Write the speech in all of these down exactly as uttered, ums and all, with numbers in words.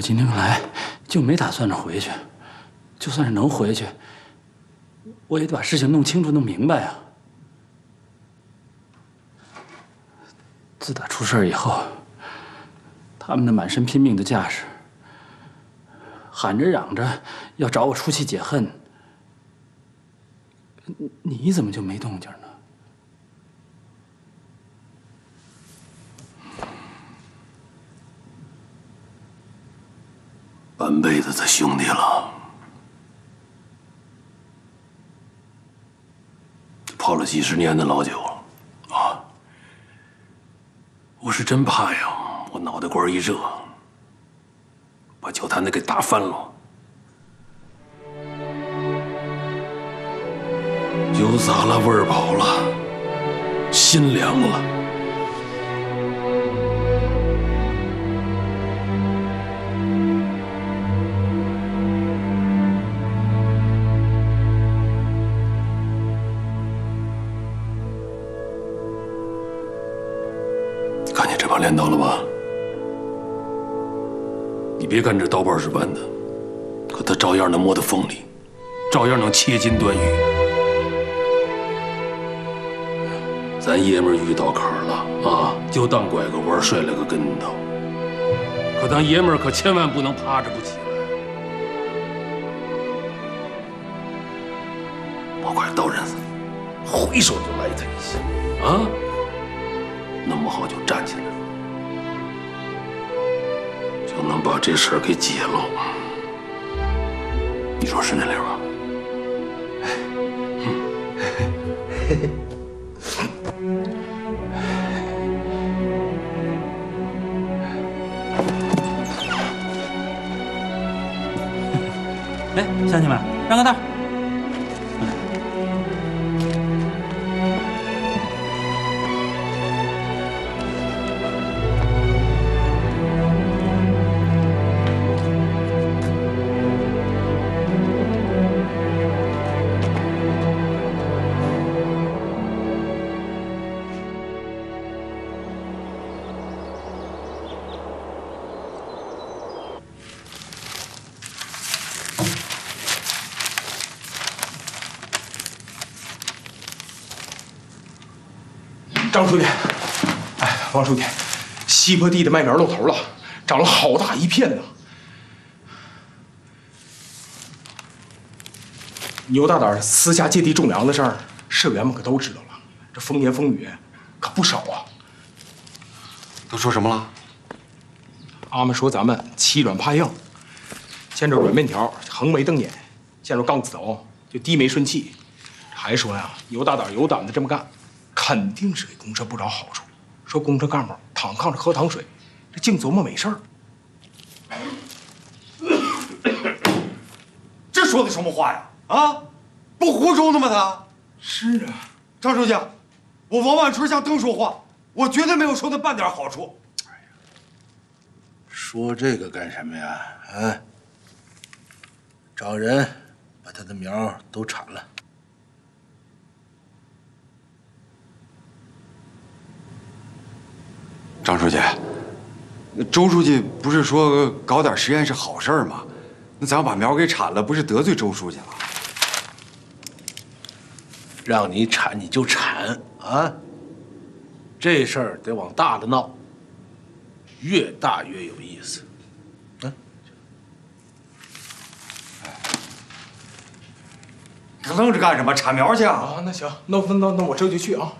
我今天来就没打算着回去，就算是能回去，我也得把事情弄清楚、弄明白啊。自打出事以后，他们那满身拼命的架势，喊着嚷着要找我出气解恨，你怎么就没动静呢？ 半辈子的兄弟了，泡了几十年的老酒了啊！我是真怕呀，我脑袋瓜一热，把酒坛子给打翻了。酒洒了，味儿跑了，心凉了。 练到了吧？你别看这刀把是弯的，可它照样能摸到缝里，照样能切金断玉。咱爷们遇到坎儿了啊，就当拐个弯摔了个跟头。可当爷们可千万不能趴着不起来。我快刀刃子，挥手就来他一下啊！弄不好就站起来。 就能把这事儿给解了，你说是那理儿吧？哎，乡亲们，让个道！ 张书记，哎，王书记，西坡地的麦苗露头了，长了好大一片呢。牛大胆私下借地种粮的事儿，社员们可都知道了。这风言风语可不少啊。都说什么了？阿们说咱们欺软怕硬，见着软面条横眉瞪眼，见着杠子头就低眉顺气，还说呀，牛大胆有胆子这么干。 肯定是给公社不着好处，说公社干部躺炕上喝糖水，这净琢磨美事儿，这说的什么话呀？啊，不胡说呢吗？他是啊，张书记，我王万春向灯说话，我绝对没有说他半点好处。哎呀，说这个干什么呀？啊，找人把他的苗都铲了。 张书记，周书记不是说搞点实验是好事吗？那咱把苗给铲了，不是得罪周书记了？让你铲你就铲啊！这事儿得往大了闹，越大越有意思。嗯，你愣着干什么？铲苗去啊！啊，那行，那那那那我这就去啊。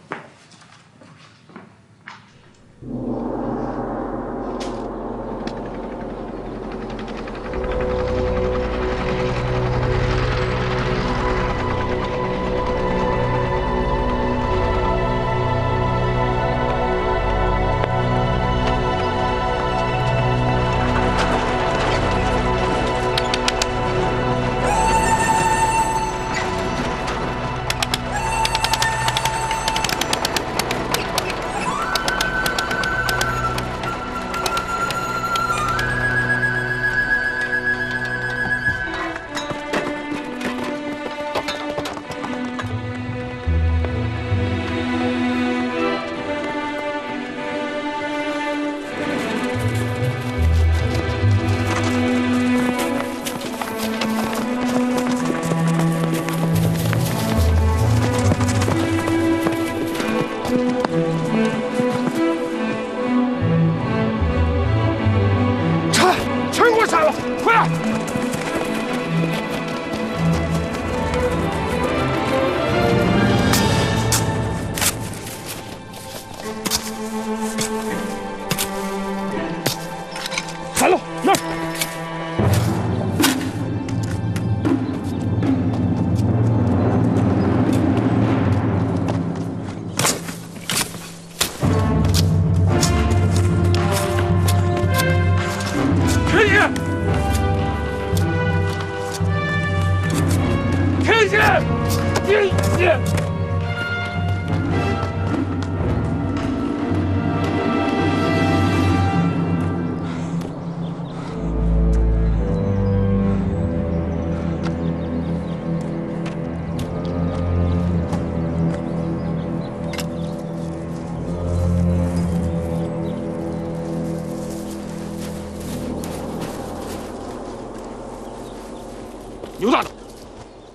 进。 牛大头，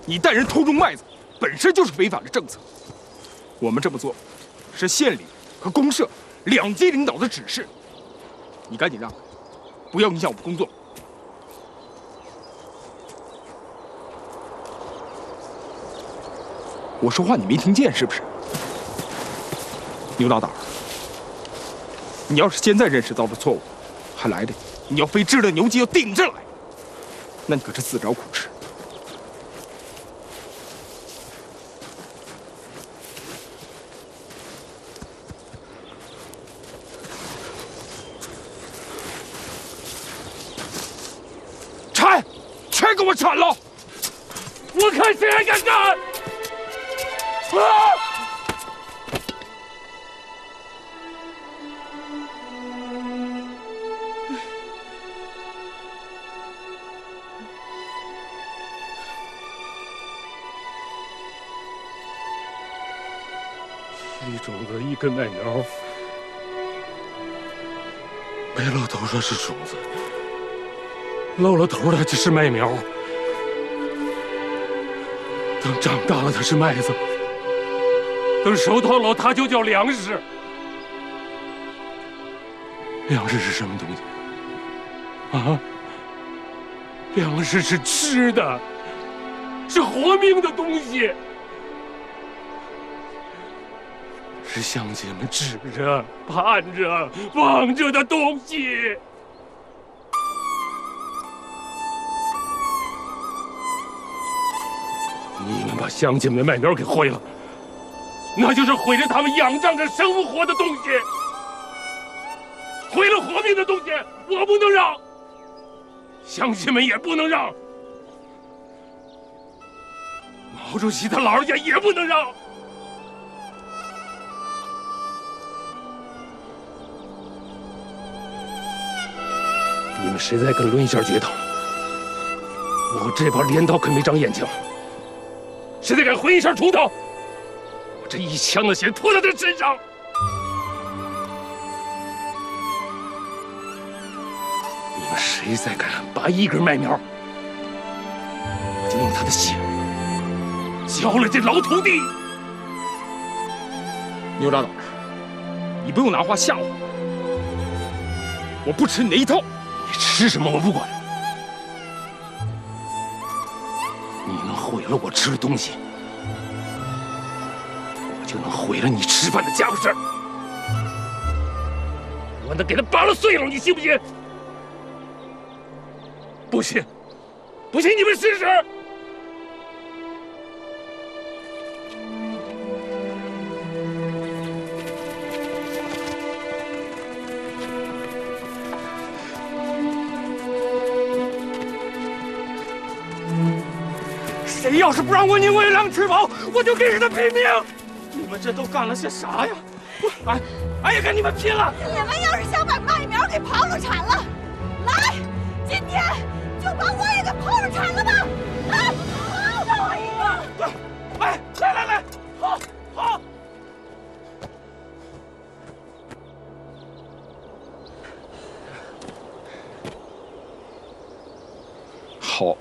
你带人偷种麦子，本身就是违反了政策。我们这么做，是县里和公社两级领导的指示。你赶紧让开，不要影响我们工作。我说话你没听见是不是？牛大胆，你要是现在认识到了错误，还来得及。你要非治了牛犄要顶着来，那你可是自找苦吃。 给我铲了！我看谁还敢干！啊！一种子一根麦苗，没露头上是种子。 露了头的只是麦苗，等长大了它是麦子，等熟透了它就叫粮食。粮食是什么东西？啊？粮食是吃的，是活命的东西，是乡亲们指着、盼着、望着的东西。 你们把乡亲们的麦苗给毁了，那就是毁了他们仰仗着生活的东西，毁了活命的东西。我不能让，乡亲们也不能让，毛主席他老人家也不能让。你们谁再敢抡一下决头，我这把镰刀可没长眼睛。 谁再敢挥一下锄头，我这一枪的血泼到他身上！你们谁再敢拔一根麦苗，我就用他的血浇了这老土地！牛扎导，你不用拿话吓我，我不吃你那一套。你吃什么我不管。 毁了我吃的东西，我就能毁了你吃饭的家伙事儿。我能给他扒拉碎了，你信不信？不信，不信你们试试。谁要是不让我宁为粮吃饱，我就跟着他拼命！你们这都干了些啥呀？俺俺也跟你们拼了！你们要是想把麦苗给刨了铲了，来，今天就把我也给刨了铲了吧！来，刨上我一个！哎，来来来，好，好。好，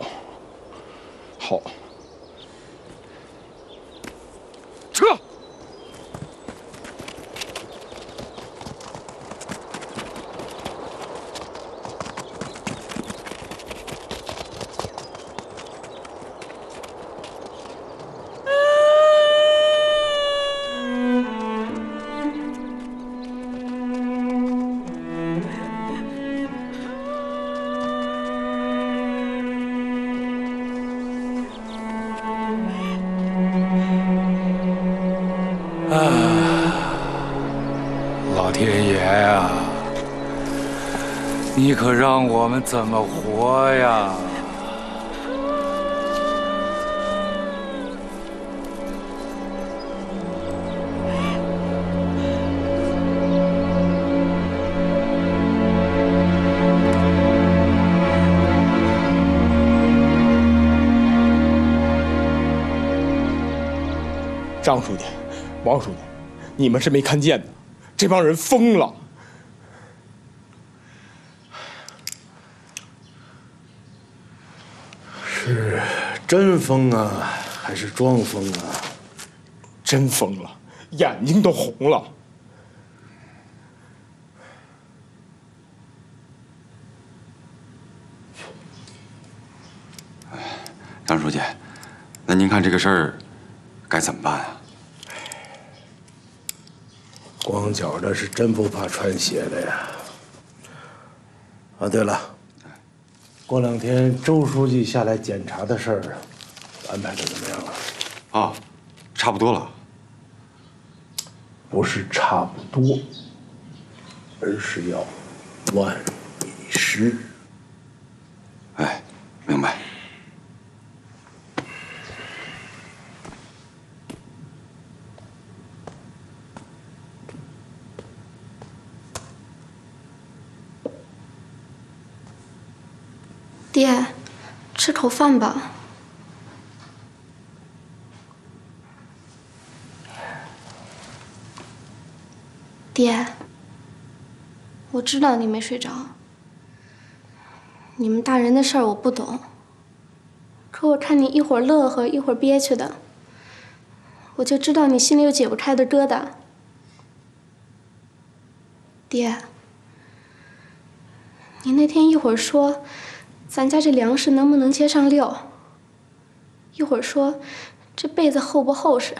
好。 撤！你可让我们怎么活呀？张书记、王书记，你们是没看见的，这帮人疯了。是真疯啊，还是装疯啊？真疯了，眼睛都红了。 张书记，那您看这个事儿该怎么办啊？光脚的是真不怕穿鞋的呀！啊，对了，过两天周书记下来检查的事儿，安排的怎么样了？啊，差不多了。不是差不多，而是要万已失。哎，明白。 爹，吃口饭吧。爹，我知道你没睡着。你们大人的事儿我不懂，可我看你一会儿乐呵一会儿憋屈的，我就知道你心里有解不开的疙瘩。爹，你那天一会儿说。 咱家这粮食能不能接上料？一会儿说这被子厚不厚实，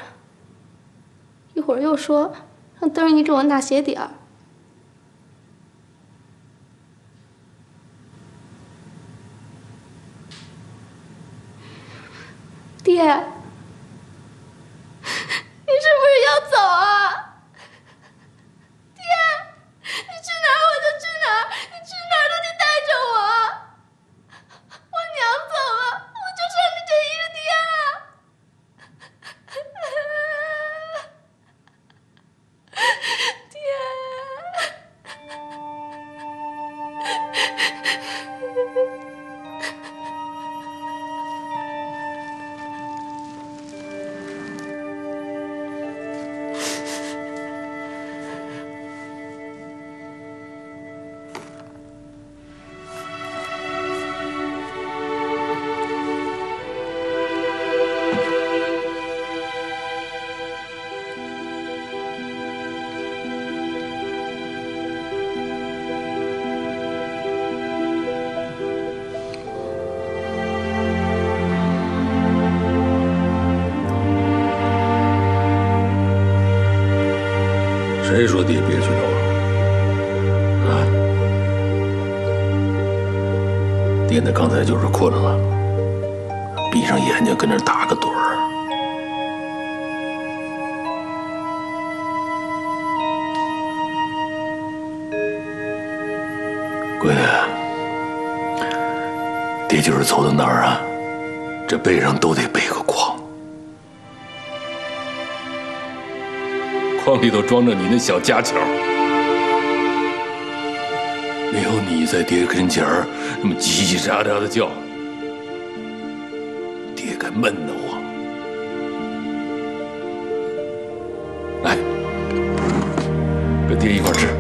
一会儿又说让嘚儿你给我纳鞋底儿。爹，你是不是要走啊？ 谁说爹憋屈了我？啊！爹呢？刚才就是困了，闭上眼睛跟那打个盹儿。闺女，爹就是走到哪儿啊，这背上都得背个筐。 筐里头装着你那小家巧，没有你在爹跟前儿那么叽叽喳喳的叫，爹该闷得慌。来，跟爹一块吃。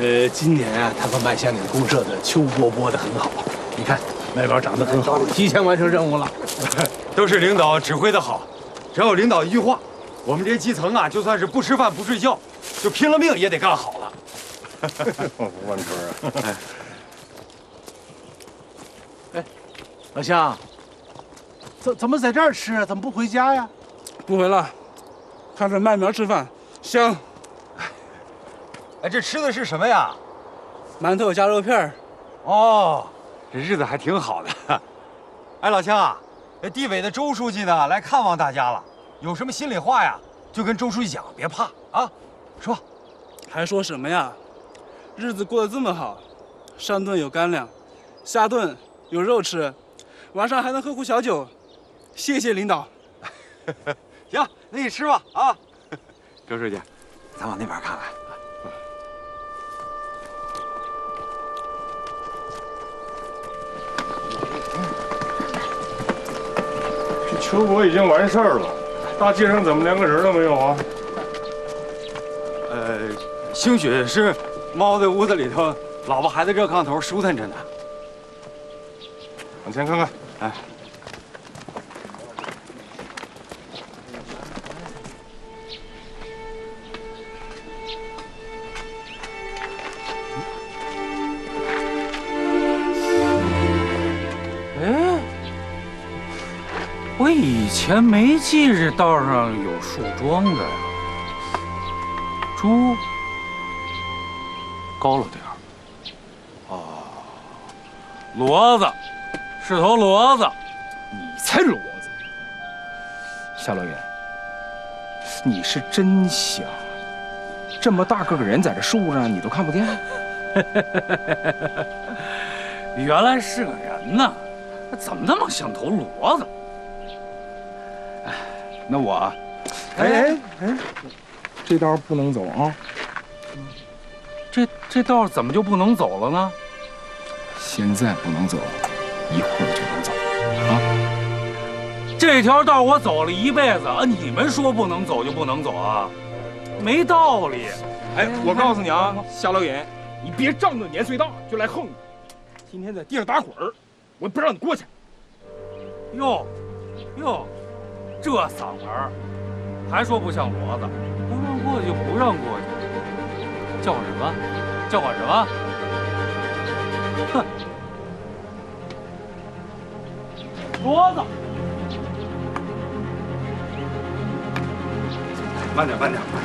呃，今年啊，他们麦香岭公社的秋播播的很好，你看麦苗长得很好，提前完成任务了。都是领导指挥的好，只要领导一句话，我们这基层啊，就算是不吃饭不睡觉，就拼了命也得干好了。王春啊，哎，老乡，怎怎么在这儿吃啊？怎么不回家呀？不回了，看着麦苗吃饭香。 哎，这吃的是什么呀？馒头加肉片儿。哦，这日子还挺好的。哎，老乡啊，这地委的周书记呢来看望大家了，有什么心里话呀，就跟周书记讲，别怕啊。说，还说什么呀？日子过得这么好，上顿有干粮，下顿有肉吃，晚上还能喝壶小酒，谢谢领导。行，那你吃吧啊。周书记，咱往那边看看。求佛已经完事儿了，大街上怎么连个人都没有啊？呃，兴许是猫在屋子里头，老婆还在热炕头舒坦着呢。往前看看，哎。 以前没记着道上有树桩的呀，猪高了点儿，哦，骡子是头骡子，你才骡子！夏洛元，你是真香，这么大个个人在这树上你都看不见，原来是个人呐，怎么那么像头骡子？ 那我，哎哎哎，这道不能走啊！这这道怎么就不能走了呢？现在不能走，一会儿就能走啊！这条道我走了一辈子啊，你们说不能走就不能走啊？没道理！哎，我告诉你啊，夏老爷，你别仗着年岁大就来横我。今天在地上打滚儿，我不让你过去。哟，哟。 这嗓门儿，还说不像骡子，不让过去就不让过去，叫唤什么？叫唤什么？哼！骡子，慢点，慢点，慢点！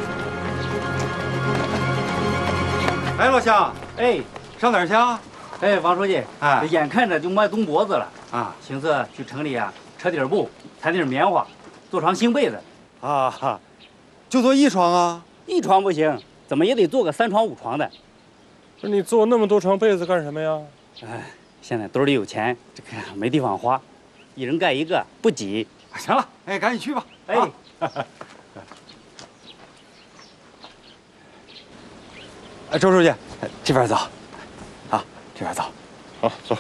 哎，老乡，哎，上哪儿去啊？哎，王书记，哎，眼看着就迈冬脖子了啊，寻思去城里啊，扯点布，缠点棉花。 做床新被子，啊，就做一床啊？一床不行，怎么也得做个三床五床的。不是你做那么多床被子干什么呀？哎，现在兜里有钱，这个没地方花，一人盖一个不挤。行了，哎，赶紧去吧。哎，哎，周书记，这边走，啊，这边走，好，走。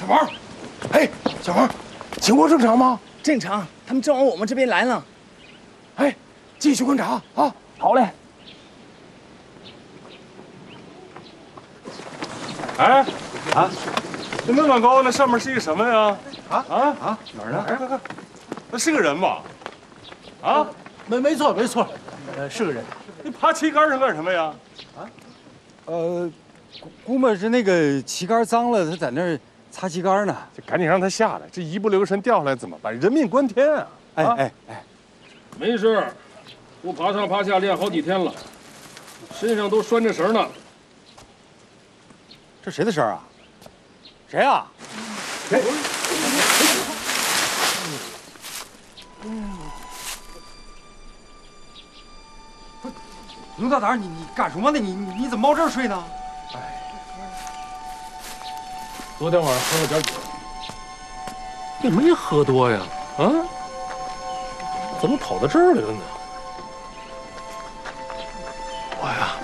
小王，哎，小王，情况正常吗？正常，他们正往我们这边来了。哎，继续观察啊！好嘞。哎，啊，这那么高，那上面是一个什么呀？啊啊啊！哪儿呢？快看，那是个人吧？啊，没没错没错，呃，是个人。你爬旗杆上干什么呀？啊，呃，估摸是那个旗杆脏了，他在那儿。 擦旗杆呢，就赶紧让他下来，这一不留神掉下来怎么办？人命关天啊！哎哎哎，没事，不爬上爬下练好几天了，身上都拴着绳呢。这谁的绳啊？谁啊？谁？龙大胆，你你干什么呢？你你怎么冒这儿睡呢？哎。 昨天晚上喝了点酒，也没喝多呀，啊？怎么跑到这儿来了呢？我呀，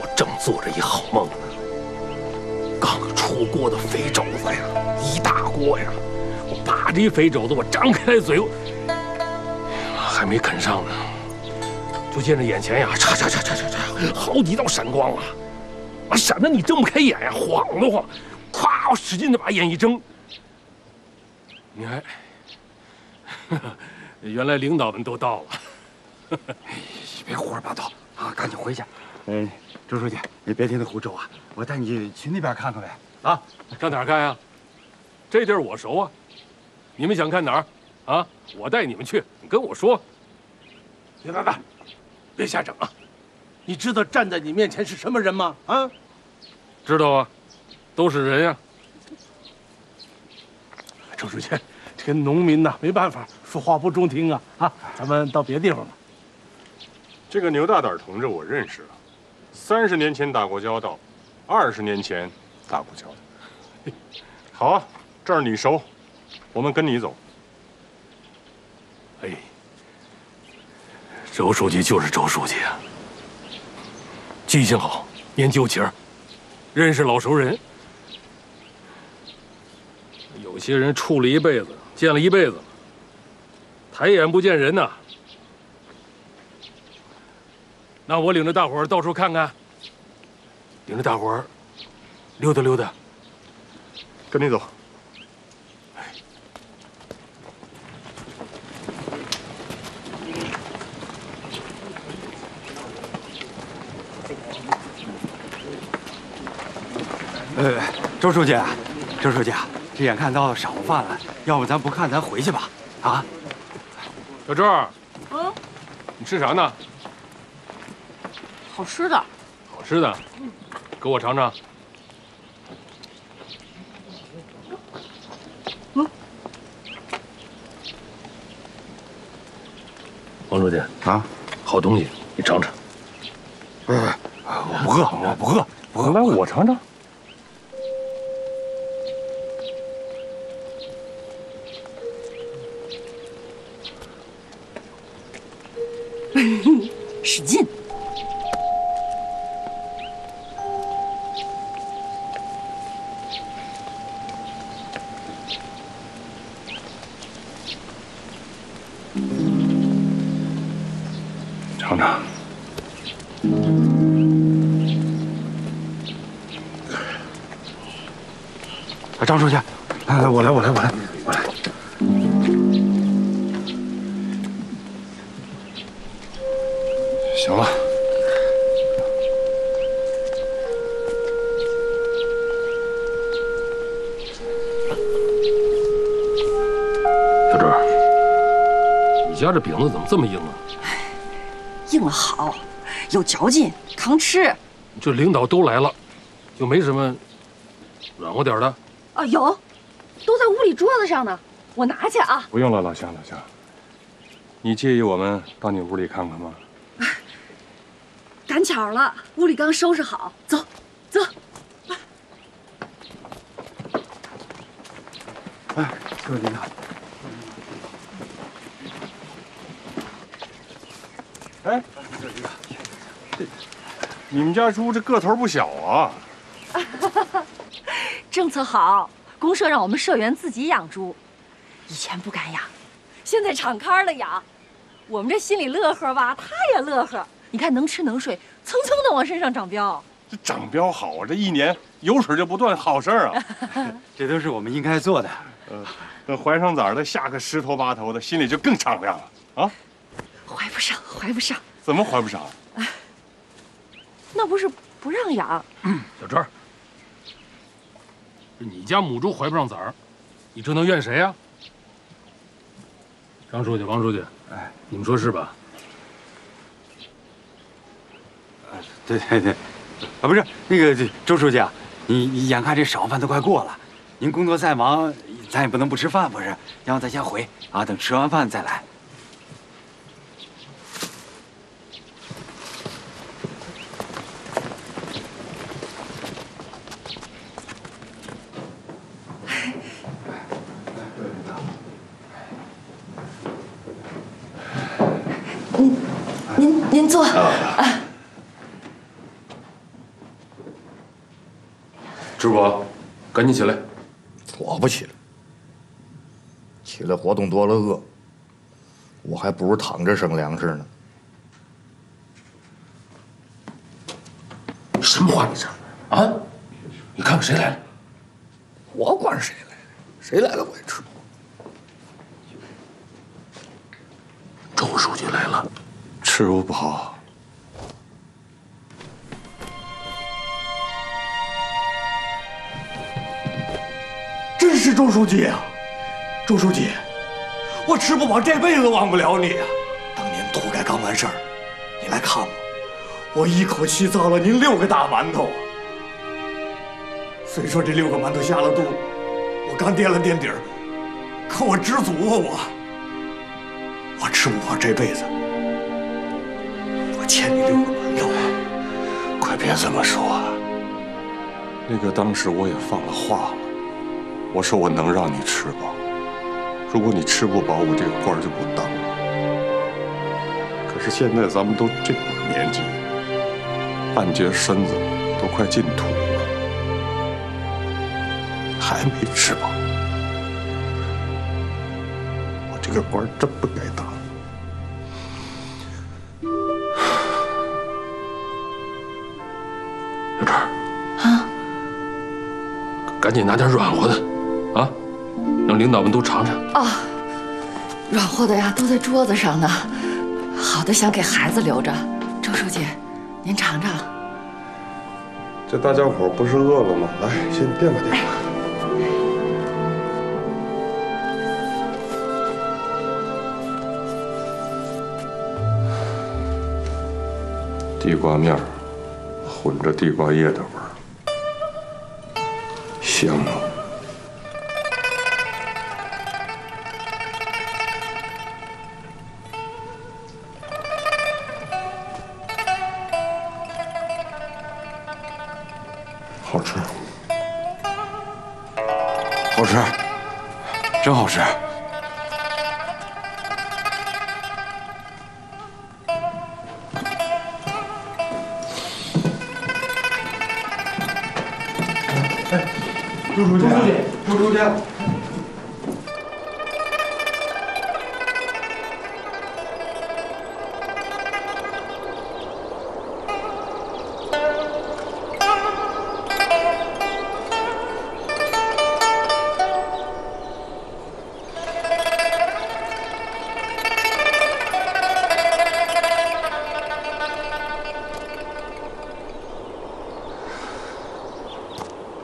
我正做着一好梦呢，刚出锅的肥肘子呀，一大锅呀，我啪这一肥肘子，我张开嘴，还没啃上呢，就见着眼前呀，嚓嚓嚓嚓嚓嚓，好几道闪光啊，啊，闪得你睁不开眼呀，晃得慌。 咵！我使劲的把眼一睁，你看，原来领导们都到了。别胡说八道啊！赶紧回去。哎，周书记，你别听他胡诌啊！我带你去那边看看呗。啊，上哪儿看呀？这地儿我熟啊。你们想看哪儿？啊，我带你们去。你跟我说。别别别，别瞎整啊！你知道站在你面前是什么人吗？啊？知道啊。 都是人呀，周书记，这个农民呐，没办法，说话不中听啊啊！咱们到别地方吧。这个牛大胆同志我认识啊，三十年前打过交道，二十年前打过交道。好啊，这儿你熟，我们跟你走。哎，周书记就是周书记啊。记性好，年旧情，认识老熟人。有些人处了一辈子，见了一辈子，抬眼不见人呐。那我领着大伙儿到处看看，领着大伙儿溜达溜达。跟你走。 呃，周书记，周书记，这眼看到晌午饭了，要不咱不看，咱回去吧？啊，小周，嗯，你吃啥呢？好吃的。好吃的，嗯，给我尝尝。嗯，王书记啊，好东西，你尝尝。不是不是，我不饿，我不饿，不饿。来，我尝尝。 使劲！尝尝，张书记，来来，我来，我来，我来，我来。 行了，小周，你家这饼子怎么这么硬啊？硬了好，有嚼劲，扛吃。这领导都来了，就没什么软和点的。啊，有，都在屋里桌子上呢，我拿去啊。不用了，老乡，老乡，你介意我们到你屋里看看吗？ 赶巧了，屋里刚收拾好，走，走，来。哎，各位领导。哎，各位领导，这你们家猪这个头不小啊。政策好，公社让我们社员自己养猪，以前不敢养，现在敞开了养，我们这心里乐呵吧，他也乐呵。 你看，能吃能睡，蹭蹭的往身上长膘。这长膘好啊，这一年油水就不断，好事儿啊！这都是我们应该做的。嗯，那怀上崽的下个十头八头的，心里就更敞亮了啊！怀不上，怀不上。怎么怀不上？啊、那不是不让养。嗯、小周，你家母猪怀不上崽儿，你这能怨谁呀、啊？张书记，王书记，哎，你们说是吧？ 对对对，啊，不是那个周书记啊，你你眼看这晌午饭都快过了，您工作再忙，咱也不能不吃饭，不是？要不咱先回啊，等吃完饭再来。您您您坐啊。 支部，赶紧起来！我不起来，起来活动多了饿，我还不如躺着省粮食呢。什么话你这啊？你看看谁来了？我管谁来了？谁来了我也吃不过。周书记来了，吃我不好。 真是周书记啊，周书记，我吃不饱，这辈子忘不了你啊！当年土改刚完事儿，你来看我，我一口气造了您六个大馒头啊。虽说这六个馒头下了肚，我刚垫了垫底儿，可我知足啊！我，我吃不饱这辈子，我欠你六个馒头啊！快别这么说啊！那个当时我也放了话了。 我说我能让你吃饱，如果你吃不饱，我这个官就不当了。可是现在咱们都这把年纪，半截身子都快进土了，还没吃饱。我这个官真不该当。 赶紧拿点软和的，啊，让领导们都尝尝。哦，软和的呀，都在桌子上呢。好的想给孩子留着。周书记，您尝尝。这大家伙不是饿了吗？来，先垫吧垫吧。地瓜面混着地瓜叶的味儿。 香啊！好吃，好吃，真好吃！哎。 周书记，周书记，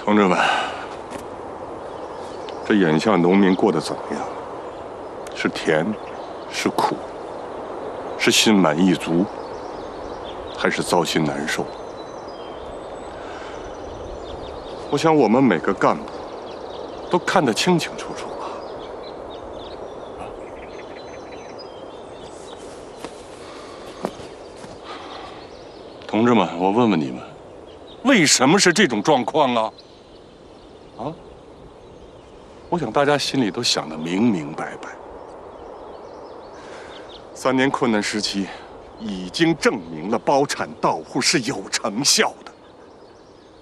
同志们。 这眼下农民过得怎么样？是甜，是苦，是心满意足，还是糟心难受？我想我们每个干部都看得清清楚楚吧。同志们，我问问你们，为什么是这种状况啊？啊？ 我想大家心里都想得明明白白。三年困难时期，已经证明了包产到户是有成效的。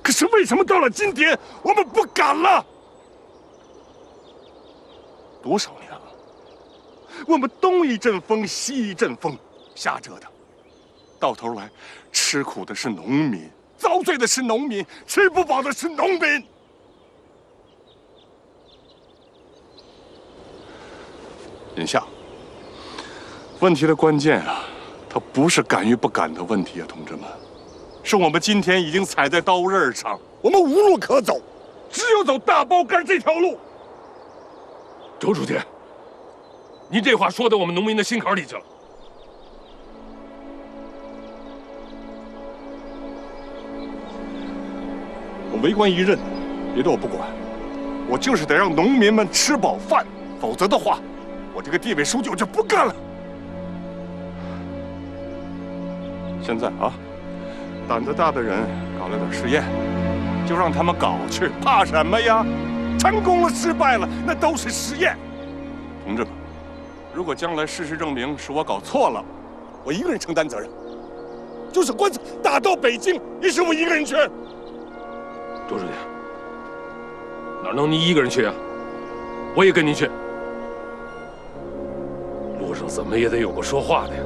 可是为什么到了今天，我们不敢了？多少年了，我们东一阵风，西一阵风，瞎折腾，到头来，吃苦的是农民，遭罪的是农民，吃不饱的是农民。 眼下，问题的关键啊，它不是敢与不敢的问题啊，同志们，是我们今天已经踩在刀刃上，我们无路可走，只有走大包干这条路。周书记，您这话说到我们农民的心坎里去了。我为官一任，别的我不管，我就是得让农民们吃饱饭，否则的话。 我这个地委书记我就不干了。现在啊，胆子大的人搞了点实验，就让他们搞去，怕什么呀？成功了、失败了，那都是实验。同志们，如果将来事实证明是我搞错了，我一个人承担责任。就是官司打到北京，也是我一个人去。周书记，哪能你一个人去啊？我也跟您去。 路上怎么也得有个说话的呀！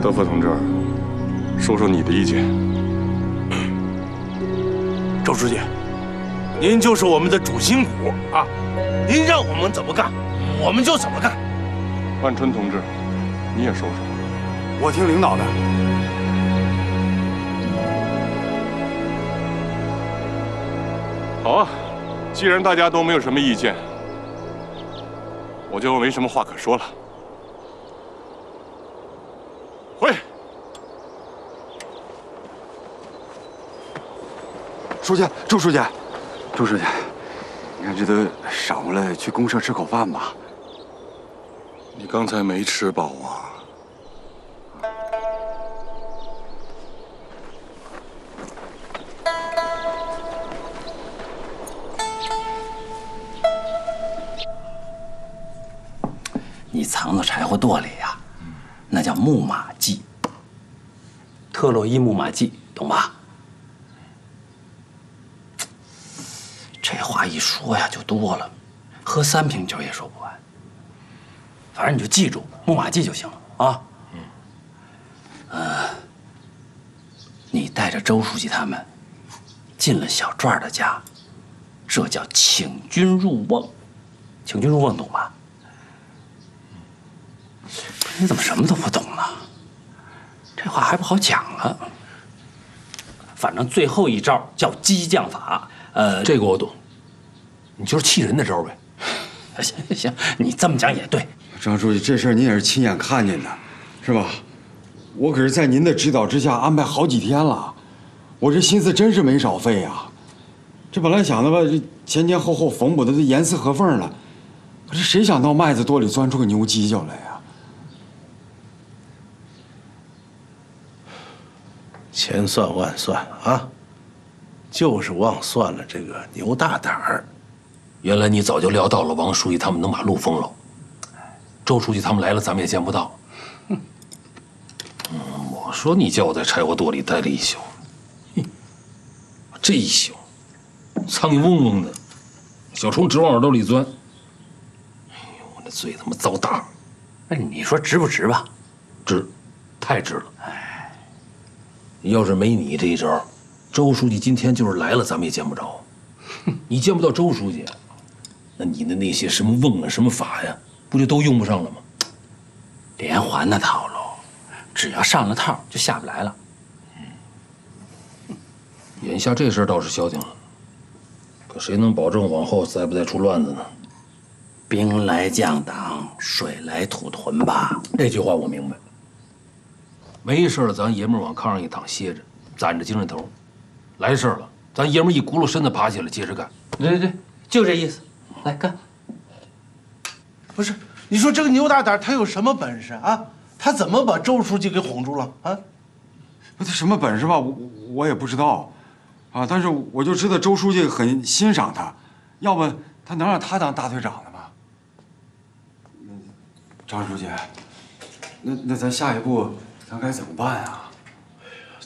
德福同志，说说你的意见。周书记，您就是我们的主心骨啊！您让我们怎么干，我们就怎么干。万春同志，你也说说。我听领导的。 好啊，既然大家都没有什么意见，我就没什么话可说了。回。书记，周书记，周书记，你看这都晌午了，去公社吃口饭吧。你刚才没吃饱啊？你藏到柴火垛里呀、啊，那叫木马计，特洛伊木马计，懂吧？这话一说呀，就多了，喝三瓶酒也说不完。反正你就记住木马计就行了啊。嗯。呃，你带着周书记他们进了小壮的家，这叫请君入瓮。 请君入瓮，懂吧？你怎么什么都不懂呢？这话还不好讲了。反正最后一招叫激将法，呃，这个我懂。你就是气人的招呗。行行行，你这么讲也对。张书记，这事儿您也是亲眼看见的，是吧？我可是在您的指导之下安排好几天了，我这心思真是没少费呀、啊。这本来想的吧，这前前后后缝补的都严丝合缝了。 可是谁想到麦子垛里钻出个牛犄角来呀？千算万算啊，就是忘算了这个牛大胆儿。原来你早就料到了王书记他们能把路封了，周书记他们来了咱们也见不到。嗯，我说你叫我在柴火垛里待了一宿，这一宿，苍蝇嗡嗡的，小虫直往耳朵里钻。 嘴他妈遭打，那你说值不值吧？值，太值了！哎，要是没你这一招，周书记今天就是来了，咱们也见不着。你见不到周书记，那你的那些什么瓮啊、什么法呀，不就都用不上了吗？连环的套路，只要上了套就下不来了。嗯，眼下这事倒是消停了，可谁能保证往后再不再出乱子呢？ 兵来将挡，水来土屯吧。这句话我明白。没事了，咱爷们往炕上一躺歇着，攒着精神头；来事了，咱爷们一轱辘身子爬起来，接着干。对对对，就这意思。来干。不是，你说这个牛大胆他有什么本事啊？他怎么把周书记给哄住了啊？他什么本事吧？我我也不知道，啊，但是我就知道周书记很欣赏他，要不他能让他当大队长呢？ 张书记，那那咱下一步咱该怎么办啊？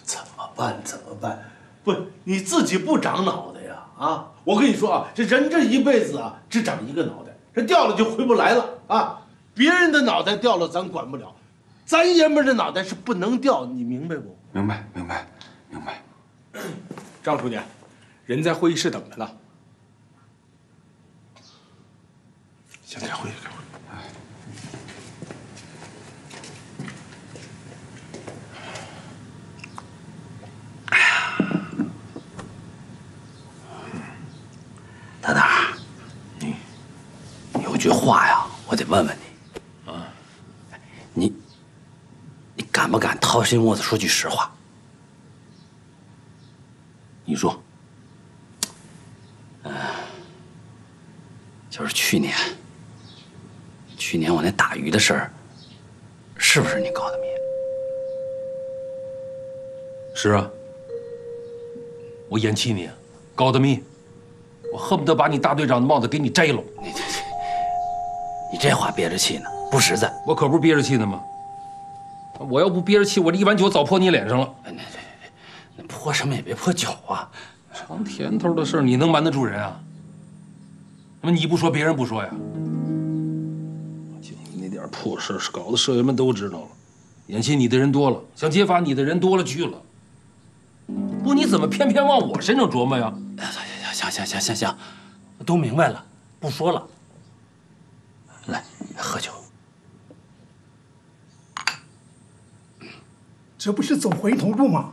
怎么办？怎么办？不，你自己不长脑袋呀！啊，我跟你说啊，这人这一辈子啊，只长一个脑袋，这掉了就回不来了啊！别人的脑袋掉了咱管不了，咱爷们的脑袋是不能掉，你明白不？明白，明白，明白。张书记，人在会议室等着呢。先开会，开会。 大胆，你有句话呀，我得问问你。啊，你你敢不敢掏心窝子说句实话？你说，嗯，就是去年，去年我那打鱼的事儿，是不是你告的密？是啊，我延期你，告的密。 我恨不得把你大队长的帽子给你摘了！你这、你这话憋着气呢，不实在。我可不是憋着气呢吗？我要不憋着气，我这一碗酒早泼你脸上了。那、那、那泼什么也别泼酒啊！尝甜头的事你能瞒得住人啊？那么你不说，别人不说呀？就你那点破事，搞得社员们都知道了。眼前你的人多了，想揭发你的人多了去了。不，你怎么偏偏往我身上琢磨呀？ 行行行行行，我都明白了，不说了。来，喝酒。这不是走回头路吗？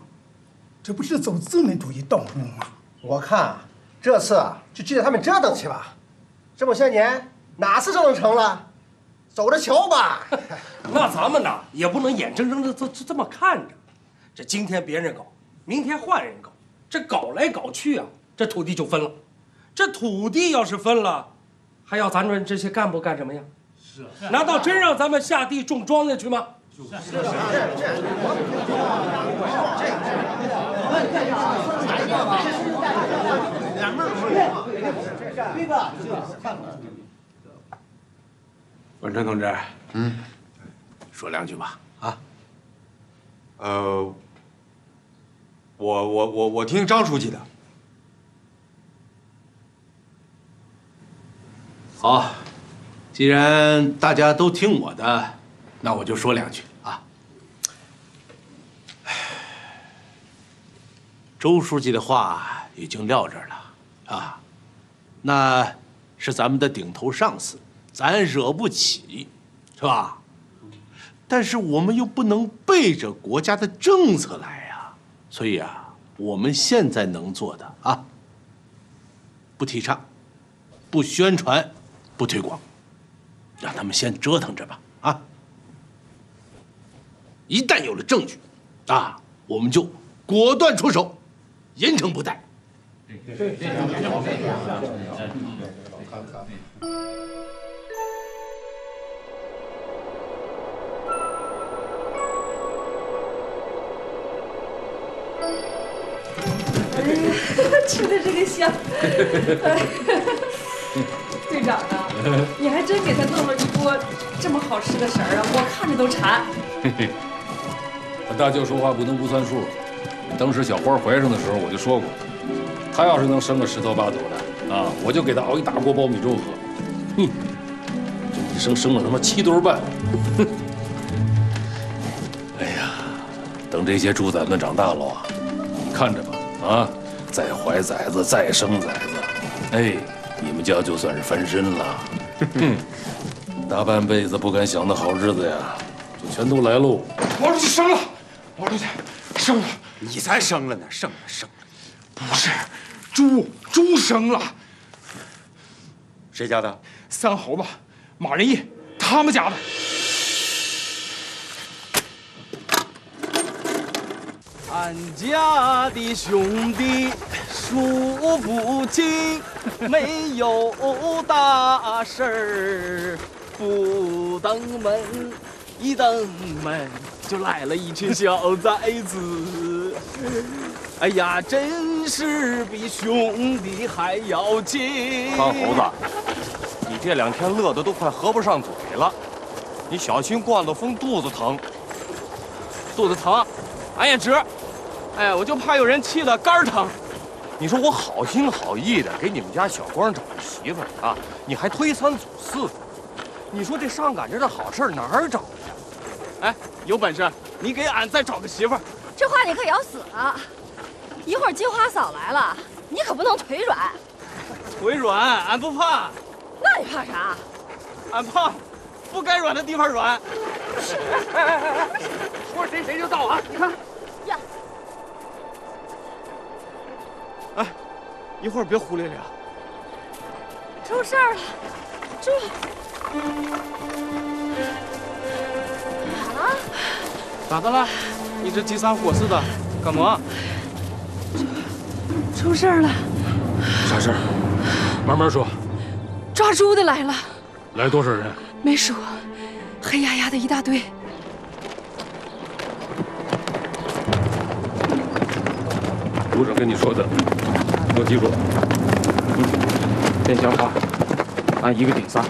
这不是走资本主义道路吗？我看这次就记得他们折腾去吧。这么些年，哪次折腾成了？走着瞧吧。那咱们呢，也不能眼睁睁的这这么看着。这今天别人搞，明天换人搞，这搞来搞去啊。 这土地就分了，这土地要是分了，还要咱们这些干部干什么呀？是，难道真让咱们下地种庄稼去吗？是是是。文成同志，嗯，说两句吧。啊，呃，我我我我听张书记的。好，既然大家都听我的，那我就说两句啊。周书记的话已经撂这儿了啊，那是咱们的顶头上司，咱惹不起。 是吧？但是我们又不能背着国家的政策来呀，所以啊，我们现在能做的啊，不提倡，不宣传，不推广，让他们先折腾着吧。啊，一旦有了证据，啊，我们就果断出手，严惩不贷。对对对，好。 吃的这个香，队长啊，你还真给他弄了一锅这么好吃的食儿啊，我看着都馋。嘿嘿，大舅说话不能不算数。当时小花怀上的时候我就说过，她要是能生个十头八头的啊，我就给她熬一大锅苞米粥喝。哼，这一生生了他妈七对半。哼，哎呀，等这些猪崽们长大了啊，你看着吧啊。 再怀崽子，再生崽子，哎，你们家就算是翻身了。哼，大半辈子不敢想的好日子呀，就全都来喽。王书记生了，王书记生了，你才生了呢，生了生了，不是，猪猪生了。谁家的？三猴子、马仁义他们家的。 俺家的兄弟数不清，没有大事儿，不登门，一登门就来了一群小崽子。哎呀，真是比兄弟还要亲。三猴子，你这两天乐得都快合不上嘴了，你小心灌了风，肚子疼。肚子疼，俺也直。 哎，我就怕有人气得肝疼。你说我好心好意的给你们家小光找个媳妇儿啊，你还推三阻四。你说这上赶着的好事哪儿找呀？哎，有本事你给俺再找个媳妇儿。这话你可咬死了！一会儿金花嫂来了，你可不能腿软。腿软，俺不怕。那你怕啥？俺怕不该软的地方软。不是，哎哎哎哎，说谁谁就到啊！你看。 哎，一会儿别胡咧咧。出事儿了，猪！啊？咋的了？你这急三火四的，干嘛？出事儿了。啥事儿？慢慢说。抓猪的来了。来多少人？没数，黑压压的一大堆。 组长跟你说的，我记住了。嗯，变香花，按一个顶仨。